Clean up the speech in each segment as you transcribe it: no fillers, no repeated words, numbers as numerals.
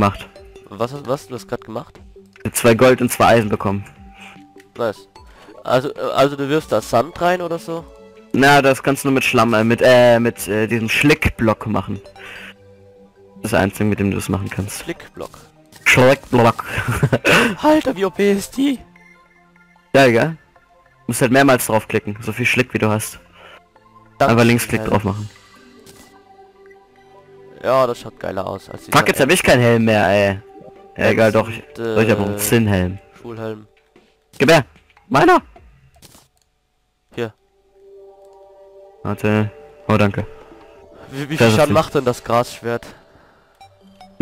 gemacht. Was? Du hast gerade gemacht? 2 Gold und 2 Eisen bekommen. Nice. Also du wirfst da Sand rein oder so? Na, das kannst du nur mit Schlamm, mit diesem Schlickblock machen. Das Einzige, mit dem du das machen kannst. Schlickblock. Schlickblock. Alter, wie OP ist die? Ja, egal. Du musst halt mehrmals draufklicken, so viel Schlick wie du hast. Danke. Aber Linksklick drauf machen. Ja, das schaut geiler aus als die. Fuck, jetzt hab ich keinen Helm mehr, ey. Ja, egal, doch. Ich hab auch einen Zinnhelm. Schulhelm. Gib her! Meiner! Hier. Warte. Oh, danke. Wie viel Schaden macht denn das Grasschwert?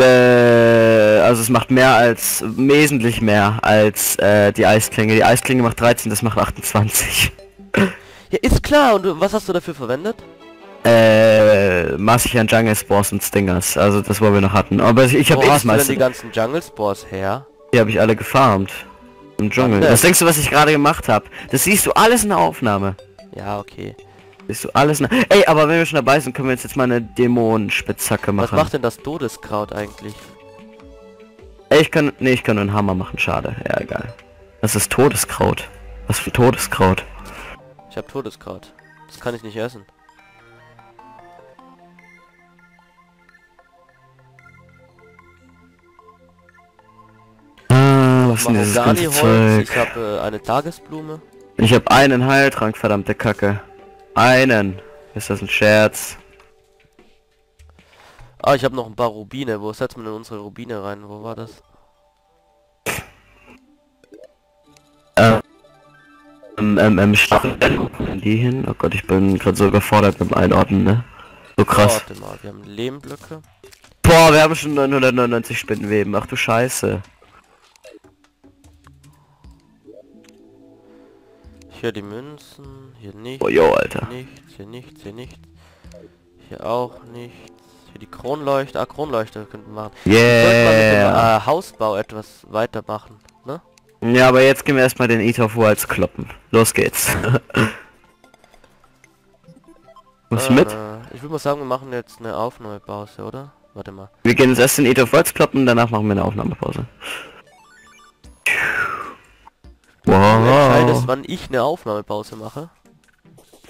Also es macht mehr als, wesentlich mehr als die Eisklinge. Die Eisklinge macht 13, das macht 28. Ja, ist klar. Und was hast du dafür verwendet? Massig an Jungle Spores und Stingers. Also das, wo wir noch hatten. Aber ich habe erst mal die ganzen Jungle Spores her. Die habe ich alle gefarmt. Im Dschungel. Was denkst du, was ich gerade gemacht habe? Das siehst du alles in der Aufnahme. Ja, okay. Siehst du alles in der... Ey, aber wenn wir schon dabei sind, können wir jetzt mal eine Dämonenspitzhacke machen. Was macht denn das Todeskraut eigentlich? Ey, ich kann nur einen Hammer machen, schade. Ja, egal. Das ist Todeskraut. Was für Todeskraut? Ich habe Todeskraut. Das kann ich nicht essen. Was ist denn dieses ganze Zeug? Ich habe eine Tagesblume. Ich habe einen Heiltrank, verdammte Kacke. Einen. Ist das ein Scherz? Ah, ich habe noch ein paar Rubine. Wo setzt man denn unsere Rubine rein? Wo war das? Die hin. Oh Gott, ich bin gerade so überfordert mit dem Einordnen, ne? So krass. Warte mal, wir haben Lehmblöcke. Boah, wir haben schon 999 Spinnenweben. Ach du Scheiße. Hier die Münzen, hier nichts, oh, yo, Alter. Hier nichts, hier nichts, hier nichts, hier auch nichts, hier die Kronleuchte, ah, Kronleuchte könnten wir machen. Yeah. Hausbau etwas weitermachen, ne? Ja, aber jetzt gehen wir erstmal den Eater of Worlds kloppen. Los geht's. Was mit? Ich würde mal sagen, wir machen jetzt eine Aufnahmepause, oder? Warte mal. Wir gehen jetzt erst den Eater of Worlds kloppen, danach machen wir eine Aufnahmepause. Wow. Du entscheidest, wann ich eine Aufnahmepause mache.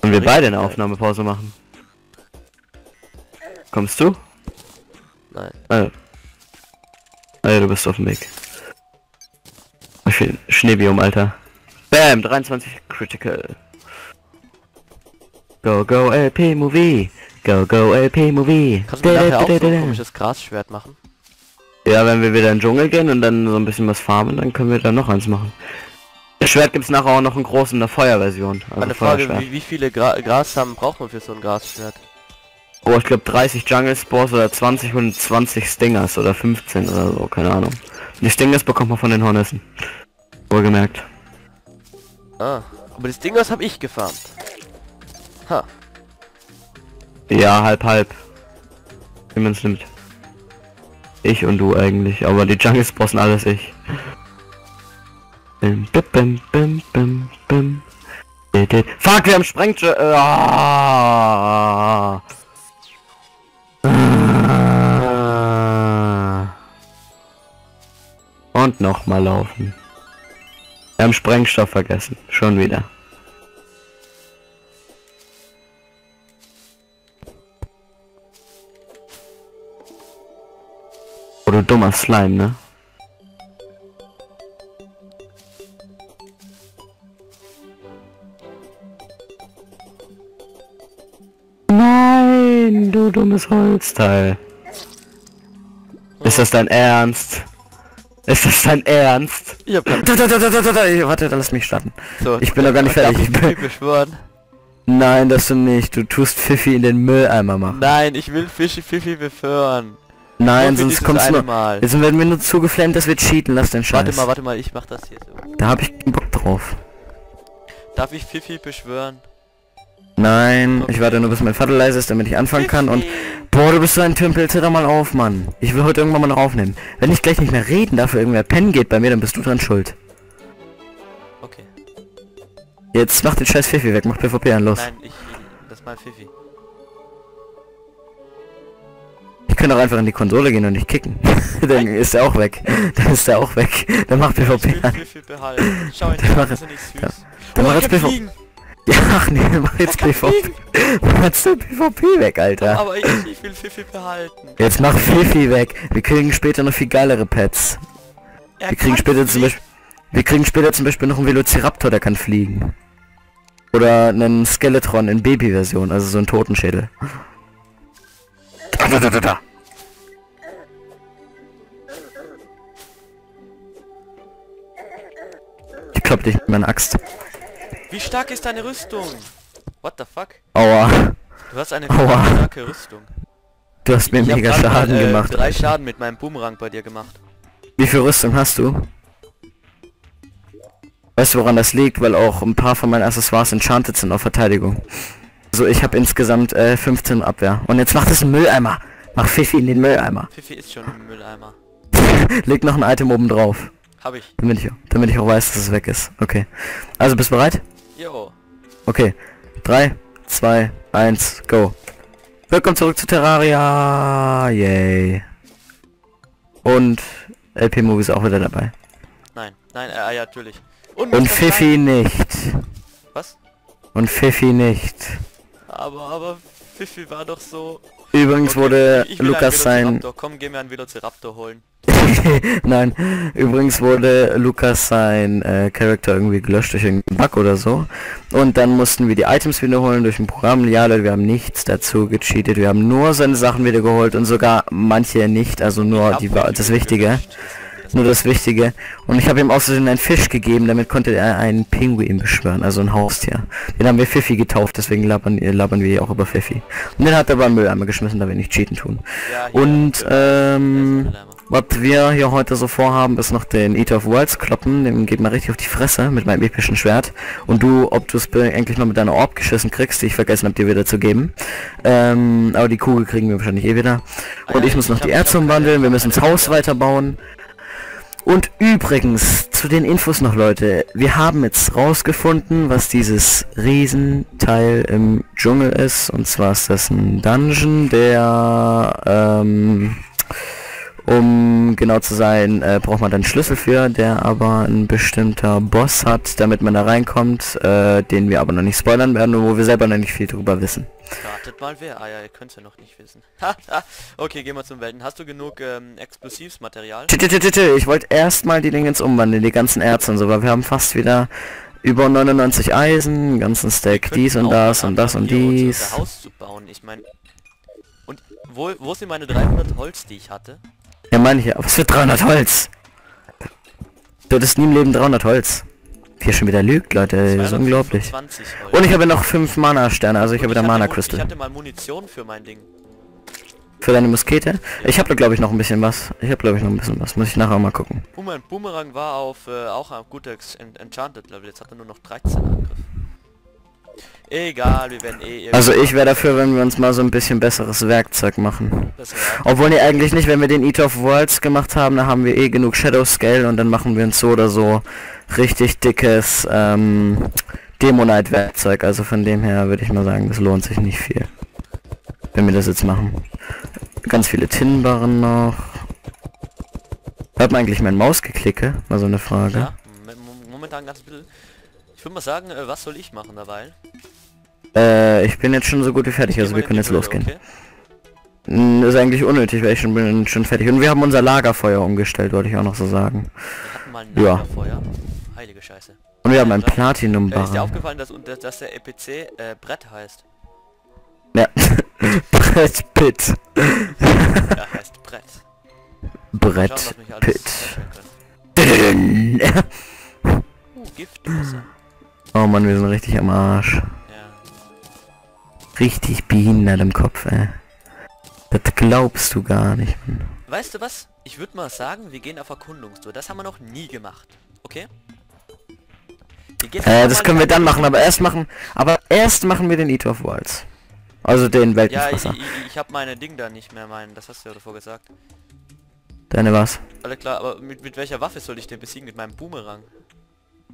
Und wir beide eine Aufnahmepause machen. Kommst du? Nein. Ah ja, du bist auf dem Weg. Schneebiom, Alter. Bam, 23 Critical. Go, go, LP Movie. Go, go, LP Movie. Kannst du mir nachher auch so ein komisches Grasschwert machen? Ja, wenn wir wieder in den Dschungel gehen und dann so ein bisschen was farmen, dann können wir da noch eins machen. Das Schwert gibt's nachher auch noch einen großen in der Feuerversion. Also meine Frage, wie viele Grassamen braucht man für so ein Grasschwert? Oh, ich glaube 30 Jungle Spores oder 20 und 20 Stingers oder 15 oder so, keine Ahnung. Die Stingers bekommt man von den Hornissen. Wohlgemerkt. Ah, aber die Stingers habe ich gefarmt. Ha. Ja, halb. Wie man es nimmt. Ich und du eigentlich, aber die Jungle Spores sind alles ich. Bim, bim, bim, bim, bim. Fuck, wir haben Sprengt... Und nochmal laufen. Wir haben Sprengstoff vergessen. Schon wieder. Oh, du dummer Slime, ne? Du dummes Holzteil. Ist das dein Ernst? Ist das dein Ernst? Ja, warte, lass mich starten. So, ich bin noch gar nicht fertig. Ich bin beschworen. Nein, das du nicht. Du tust Pfiffi in den Mülleimer machen. Nein, ich will Pfiffi befördern. Nein, sonst kommst du nur... Mal. Jetzt werden wir nur zugeflammt, dass wir cheaten. Lass den Scheiß. Warte mal, ich mach das hier so. Da hab ich keinen Bock drauf. Darf ich Pfiffi beschwören? Nein, okay. Ich warte nur, bis mein Vater leise ist, damit ich anfangen kann und... Boah, du bist so ein Tümpel, zitter mal auf, Mann. Ich will heute irgendwann mal noch aufnehmen. Wenn ich gleich nicht mehr reden darf, oder irgendwer pennen geht bei mir, dann bist du dran schuld. Okay. Jetzt mach den scheiß Pfiffi weg, mach PvP an, los. Nein, das ist mein Pfiffi. Ich können auch einfach in die Konsole gehen und nicht kicken. Dann ist er auch weg. Dann ist er auch weg. Dann macht PvP an. Schau, dann mach jetzt PvP. Ja, ach nee, mach jetzt PvP. Machst du PvP weg, Alter. Aber ich will Fifi behalten. Jetzt mach Fifi weg. Wir kriegen später noch viel geilere Pets. Wir kriegen später zum Beispiel... Wir kriegen später zum Beispiel noch einen Velociraptor, der kann fliegen. Oder einen Skeletron in Baby-Version, also so einen Totenschädel. Da. Ich klopp dich mit meiner Axt. Wie stark ist deine Rüstung? What the fuck? Aua. Du hast eine starke Rüstung. Du hast mir mega Schaden gemacht. 3 Schaden mit meinem Boomerang bei dir gemacht. Wie viel Rüstung hast du? Weißt du, woran das liegt? Weil auch ein paar von meinen Accessoires enchanted sind auf Verteidigung. So, ich habe insgesamt 15 Abwehr. Und jetzt macht es einen Mülleimer. Mach Fifi in den Mülleimer. Fifi ist schon im Mülleimer. Leg noch ein Item oben drauf. Hab ich. Damit ich auch weiß, dass es weg ist. Okay. Also, bist du bereit? Jo. Okay. 3, 2, 1, go. Willkommen zurück zu Terraria. Yay. Und LP-Movie ist auch wieder dabei. Nein. Nein, ja, natürlich. Und Fifi nicht. Was? Und Fifi nicht. Aber Fifi war doch so... Übrigens okay, wurde Lukas sein... Komm, geh mir einen Velociraptor holen. Nein, übrigens wurde Lukas sein Charakter irgendwie gelöscht durch einen Bug oder so. Und dann mussten wir die Items wiederholen durch ein Programm. Ja, Leute, wir haben nichts dazu gecheatet. Wir haben nur seine Sachen wiedergeholt und sogar manche nicht. Also nur die, das Wichtige. Gelöscht. Nur das Wichtige. Und ich habe ihm außerdem einen Fisch gegeben, damit konnte er einen Pinguin beschwören, also ein Haustier. Den haben wir Fifi getauft, deswegen labern wir auch über Fifi. Und den hat er beim Mülleimer geschmissen, da wir nicht cheaten tun. Ja, und was wir hier heute so vorhaben, ist noch den Eater of Worlds kloppen, dem geht mal richtig auf die Fresse mit meinem epischen Schwert. Und du, ob du es endlich mal mit deiner Orb geschissen kriegst, die ich vergessen habe, dir wieder zu geben. Aber die Kugel kriegen wir wahrscheinlich eh wieder. Und ich muss noch die Erze umwandeln, wir müssen das Haus weiterbauen. Und übrigens, zu den Infos noch, Leute, wir haben jetzt rausgefunden, was dieses Riesenteil im Dschungel ist. Und zwar ist das ein Dungeon, der, um genau zu sein, braucht man dann einen Schlüssel für, der aber ein bestimmter Boss hat, damit man da reinkommt, den wir aber noch nicht spoilern werden, und wo wir selber noch nicht viel drüber wissen. Ratet mal wer, ah ja, ihr könnt's ja noch nicht wissen. Okay, gehen wir zum Welten. Hast du genug Explosivsmaterial? Ich wollte erstmal die Dinge umwandeln, die ganzen Erze und so, weil wir haben fast wieder über 99 Eisen, einen ganzen Stack, dies und das und das und dies. Haus zu bauen, ich meine. Und wo sind meine 300 Holz, die ich hatte? Ja, meine ich, aber was für 300 Holz? Du hattest nie im Leben 300 Holz. Hier schon wieder lügt, Leute, das ist unglaublich. Und ich habe noch 5 Mana-Sterne, also ich habe wieder Mana-Crystal. Ich hatte mal Munition für mein Ding. Für deine Muskete? Ja. Ich habe, glaube ich, noch ein bisschen was. Muss ich nachher mal gucken. Mein Boomerang war auf, auch ein guter Enchanted-Level. Jetzt hat er nur noch 13 Angriff. Egal, wir werden eh... Also ich wäre dafür, wenn wir uns mal so ein bisschen besseres Werkzeug machen. Obwohl, ne, eigentlich nicht, wenn wir den Eater of Worlds gemacht haben, da haben wir eh genug Shadow Scale und dann machen wir uns so oder so richtig dickes Demonite Werkzeug. Also von dem her würde ich mal sagen, das lohnt sich nicht viel, wenn wir das jetzt machen. Ganz viele Tinnbarren noch. Hört man eigentlich mein Mausgeklicke? Mal so eine Frage. Ja, momentan ganz bisschen... Ich würde mal sagen, was soll ich machen dabei? Ich bin jetzt schon so gut wie fertig, also wir können jetzt losgehen. Okay. Ist eigentlich unnötig, weil ich bin schon fertig. Und wir haben unser Lagerfeuer umgestellt, wollte ich auch noch so sagen. Wir hatten mal ein Lagerfeuer. Ja. Heilige Scheiße. Und wir haben ein Platinum-Barren. Ist dir aufgefallen, dass der EPC Brett heißt? Ja. Brett Pit. Ja, heißt Brett. Brett Pit. Giftwasser. Oh Mann, wir sind richtig am Arsch. Ja. Richtig behindert im Kopf, ey. Das glaubst du gar nicht, Mann. Weißt du was? Ich würde mal sagen, wir gehen auf Erkundungstour. Das haben wir noch nie gemacht. Okay? Das können wir dann machen, aber erst machen wir den Eater of Worlds. Also den Weltenfresser. Ja, ich habe meine Ding da nicht mehr, das hast du ja davor gesagt. Deine was? Alles klar, aber mit welcher Waffe soll ich den besiegen? Mit meinem Boomerang?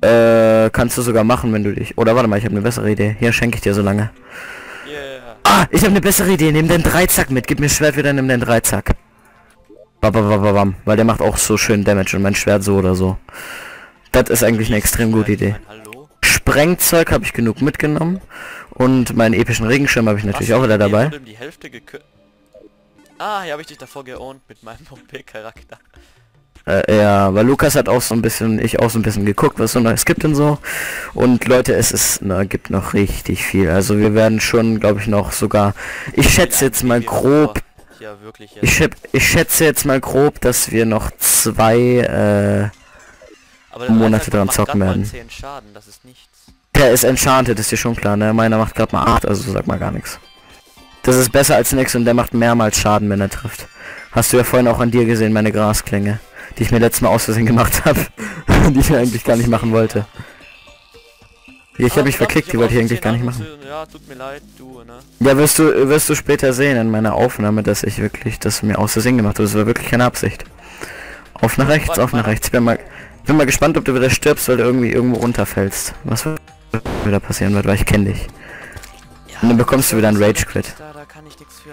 Kannst du sogar machen, wenn du dich... Oder warte mal, ich habe eine bessere Idee. Hier, schenke ich dir so lange. Yeah. Ich habe eine bessere Idee. Nimm den Dreizack mit. Gib mir Schwert wieder, nimm den Dreizack. Bababababam. Weil der macht auch so schön Damage und mein Schwert so oder so. Das ist eigentlich eine extrem gute Idee. Sprengzeug habe ich genug mitgenommen. Und meinen epischen Regenschirm habe ich natürlich auch wieder dabei. Die Hälfte hier habe ich dich davor geohnt mit meinem OP-Charakter. Ja, weil Lukas hat auch so ein bisschen, ich auch so ein bisschen geguckt, was so Neues gibt und so. Und Leute, es ist, na, gibt noch richtig viel. Also wir werden schon, glaube ich, noch sogar, ich schätze jetzt mal grob, ja, wirklich jetzt. Ich schätze jetzt mal grob, dass wir noch 2 Monate dran zocken werden. Das ist nichts. Der ist enchanted, ist dir schon klar, ne? Meiner macht gerade mal 8, also sag mal gar nichts. Das ist besser als nix und der macht mehrmals Schaden, wenn er trifft. Hast du ja vorhin auch an dir gesehen, meine Grasklinge, die ich mir letztes Mal aus Versehen gemacht habe, die ich eigentlich gar nicht machen wollte. Ich habe mich verklickt, die wollte ich eigentlich gar nicht machen. Ja, tut mir leid, du, ne? Ja, wirst du später sehen in meiner Aufnahme, dass ich wirklich das mir aus Versehen gemacht habe. Das war wirklich keine Absicht. Auf nach rechts, auf nach rechts. Bin mal gespannt, ob du wieder stirbst, weil du irgendwie irgendwo runterfällst. Was wieder passieren wird, weil ich kenne dich. Und dann bekommst du wieder einen Rage-Quit. Da kann ich nichts für,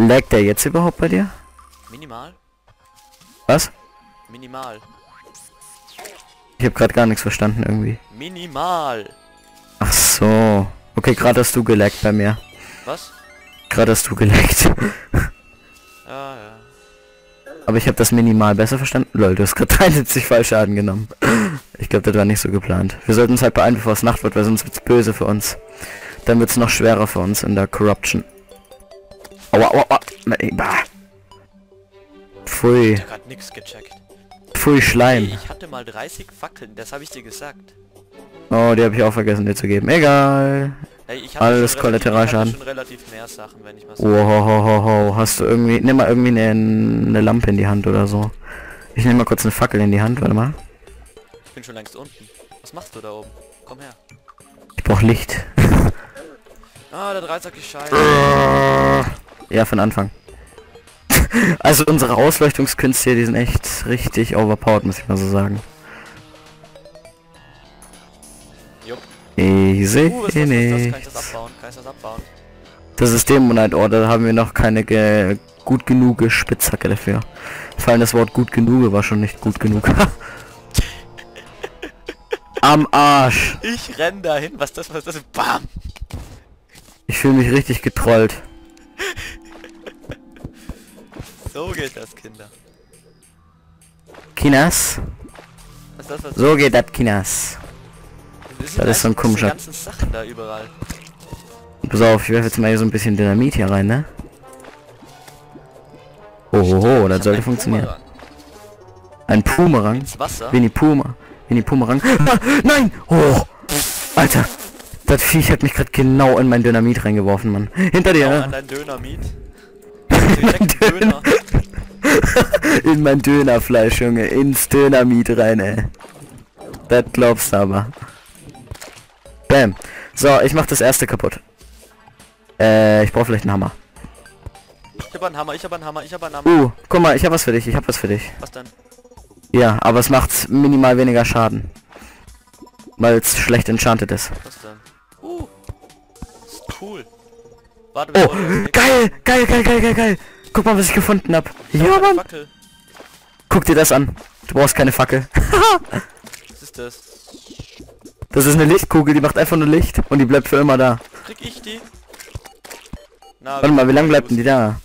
ne? Laggt der jetzt überhaupt bei dir? Minimal. Was? Minimal. Ich habe gerade gar nichts verstanden irgendwie. Minimal. Ach so. Okay, gerade hast du gelaggt bei mir. Was? Gerade hast du gelaggt. Ah, ja. Aber ich habe das Minimal besser verstanden. Lol, du hast gerade 73 Fallschaden genommen. Ich glaube, das war nicht so geplant. Wir sollten uns halt beeilen, bevor es Nacht wird, weil sonst wird's böse für uns. Dann wird's noch schwerer für uns in der Corruption. Aua, aua, aua. Pfui. Ich hab grad nix gecheckt. Pfui, Schleim. Hey, ich hatte mal 30 Fackeln, das habe ich dir gesagt. Oh, die habe ich auch vergessen dir zu geben. Egal. Hey, ich alles Kollateralschaden. Ich hatte schon relativ mehr Sachen, wenn ich mal so. Ohohoho. Hast du irgendwie... Nimm mal irgendwie eine Lampe in die Hand oder so. Ich nehme mal kurz eine Fackel in die Hand, warte mal. Ich bin schon längst unten. Was machst du da oben? Komm her. Ich brauch Licht. Ah, der Dreizack ist scheiße. Ja, von Anfang. Also unsere Ausleuchtungskünste hier, die sind echt richtig overpowered, muss ich mal so sagen. Jupp. Easy. Kann ich das abbauen? Das ist Demonite, oh, da haben wir noch keine gut genuge Spitzhacke dafür. Vor allem das Wort gut genug war schon nicht gut genug. Am Arsch. Ich renn dahin, was das? Bam. Ich fühle mich richtig getrollt. So geht das, Kinder. Kinas? So geht das, Kinas. Das ist so ein komischer... Die ganzen Sachen da überall. Pass auf, ich werfe jetzt mal hier so ein bisschen Dynamit hier rein, ne? Ohoho, das sollte funktionieren. Ein Boomerang? Ins Wasser? Winnie Boomerang. Ah, nein! Oh! Alter! Das Viech hat mich gerade genau in mein Dynamit reingeworfen, Mann. Hinter dir, ne? An dein Dynamit. In mein Dönerfleisch, Junge, ins Dönermiet rein, ey. Das glaubst du aber. Bam. So, ich mach das erste kaputt. Ich brauche vielleicht einen Hammer. Ich hab einen Hammer. Guck mal, ich hab was für dich. Was denn? Ja, aber es macht minimal weniger Schaden. Weil es schlecht enchanted ist. Was denn? Ist cool. Warte, oh, geil. Guck mal, was ich gefunden hab. Ja, Mann. Guck dir das an. Du brauchst keine Fackel. Was ist das? Das ist eine Lichtkugel, die macht einfach nur Licht und die bleibt für immer da. Krieg ich die? Na, warte mal, wie lange bleibt denn die da?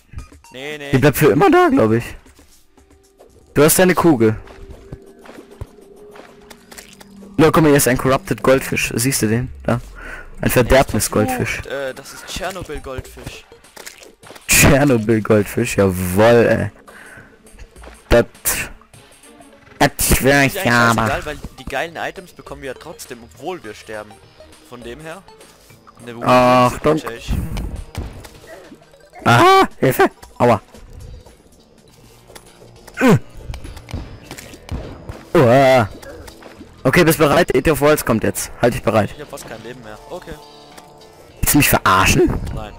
Nee. Die bleibt für immer da, glaube ich. Du hast deine Kugel. Na, guck mal, hier ist ein Corrupted Goldfisch. Siehst du den? Da. Ein Verderbnis-Goldfisch. Das ist Tschernobyl-Goldfisch. Tschernobyl-Goldfisch, jawoll, ey. Das will ich ja machen. Weil die geilen Items bekommen wir ja trotzdem, obwohl wir sterben. Von dem her. Ach, danke. Ah, Hilfe. Aua. Uah. Okay, bist bereit? Eater of Worlds kommt jetzt. Halt dich bereit. Ich hab fast kein Leben mehr. Okay. Willst du mich verarschen? Nein.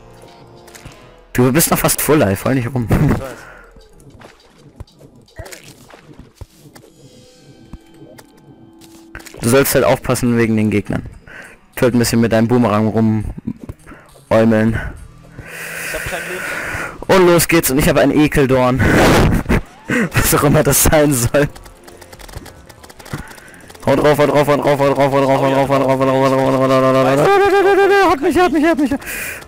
Du bist noch fast full life, fall nicht rum. Ich weiß. Du sollst halt aufpassen wegen den Gegnern. Du sollst ein bisschen mit deinem Boomerang rumäumeln. los geht's und ich habe einen Ekeldorn. Was auch immer das sein soll. Haut drauf, haut drauf, haut drauf, haut drauf, haut drauf, haut drauf, haut drauf, haut drauf, haut drauf, haut mich.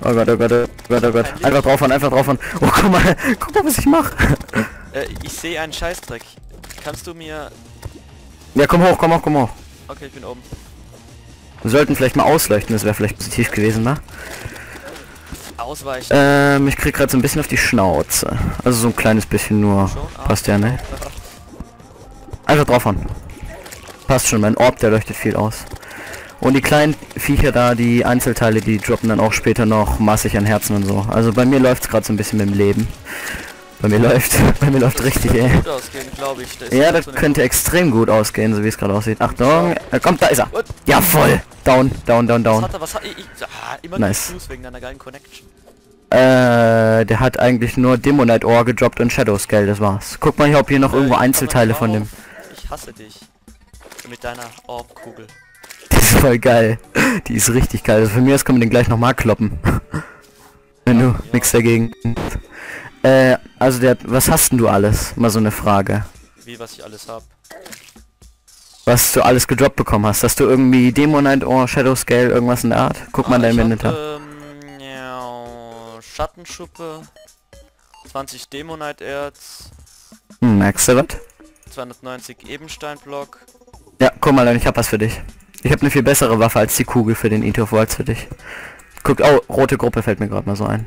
Oh Gott, oh Gott, oh Gott, oh Gott. Einfach draufhauen, einfach draufhauen. Oh, guck mal, was ich mache. Ich sehe einen Scheißdreck. Kannst du mir... Ja, komm hoch, komm hoch, komm hoch. Okay, ich bin oben. Wir sollten vielleicht mal ausleuchten, das wäre vielleicht positiv gewesen, ne? Ausweichen. Ich krieg gerade so ein bisschen auf die Schnauze. Also so ein kleines bisschen nur. Passt ja, ne? Einfach draufhauen. Passt schon, mein Orb, der leuchtet viel aus. Und die kleinen Viecher da, die Einzelteile, die droppen dann auch später noch massig an Herzen und so. Also bei mir läuft's gerade so ein bisschen mit dem Leben. Bei mir läuft richtig, ey. Gut ausgehen, glaub ich. Ja, das könnte extrem gut ausgehen, so wie es gerade aussieht. Achtung, er kommt, da ist er. What? Ja, voll. Down, down, down, down. Was hat er, immer nice. Fuß wegen deiner geilen Connection. Der hat eigentlich nur Demonite Ohr gedroppt und Shadow Scale, das war's. Guck mal hier, ob hier noch irgendwo Einzelteile von dem... Ich hasse dich. Mit deiner Orbkugel. Die ist voll geil. Die ist richtig geil. Also von mir aus kann man den gleich nochmal kloppen. Wenn du nichts dagegen... also der, was hast denn du alles? Mal so eine Frage. Wie, was ich alles hab? Was du alles gedroppt bekommen hast? Hast du irgendwie Demonite Ohr, Shadow Scale, irgendwas in der Art? Guck mal in deinem Inventar. Ja, Schattenschuppe, 20 Demonite Erz. Hm, merkst du was? 290 Ebensteinblock. Ja, guck mal, ich hab was für dich. Ich hab eine viel bessere Waffe als die Kugel für den Eater of Worlds für dich. Guck, oh, rote Gruppe fällt mir gerade mal so ein.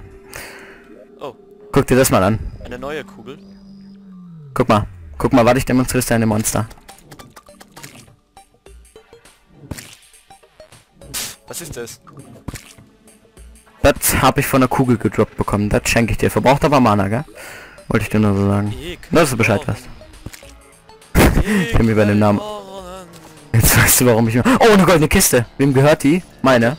Guck dir das mal an. Eine neue Kugel. Guck mal, warte, ich demonstriere deine Monster. Was ist das? Das habe ich von der Kugel gedroppt bekommen. Das schenke ich dir. Verbraucht aber Mana, gell? Wollte ich dir nur so sagen. Nur, dass du Bescheid weißt. Ich bin über den Namen. Jetzt weißt du, warum ich... Oh, eine goldene Kiste. Wem gehört die? Meine.